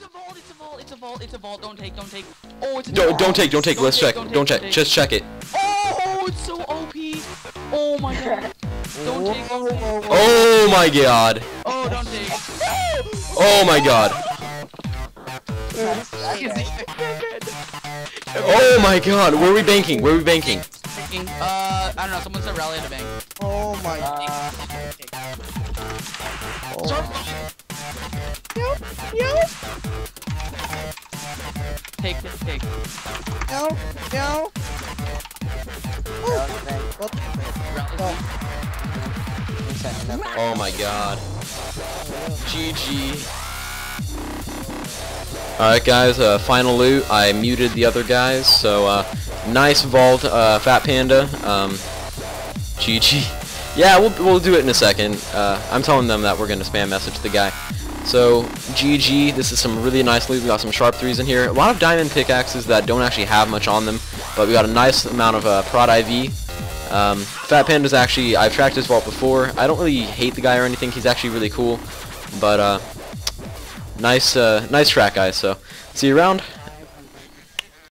it's a vault, it's a vault, it's a vault, it's a vault. Don't take. Oh, it's a vault. Don't take, let's check. Don't check, just check it. Oh, it's so OP. Oh my god. Don't take. Oh my god. Oh, don't take. Oh my god. Oh my god, where are we banking? Where are we banking? I don't know, someone said rally at a bank. Oh my god. Oh. Nope, nope. Take this, take. No, no. Oh my god. GG. Alright guys, final loot. I muted the other guys, so nice vault, Fat Panda. GG. Yeah, we'll do it in a second. I'm telling them that we're going to spam message the guy. So, GG, this is some really nice loot. We got some sharp 3s in here. A lot of diamond pickaxes that don't actually have much on them, but we got a nice amount of prod IV. Fat Panda's actually, I've tracked his vault before. I don't really hate the guy or anything. He's actually really cool, but nice track, guys. So, see you around.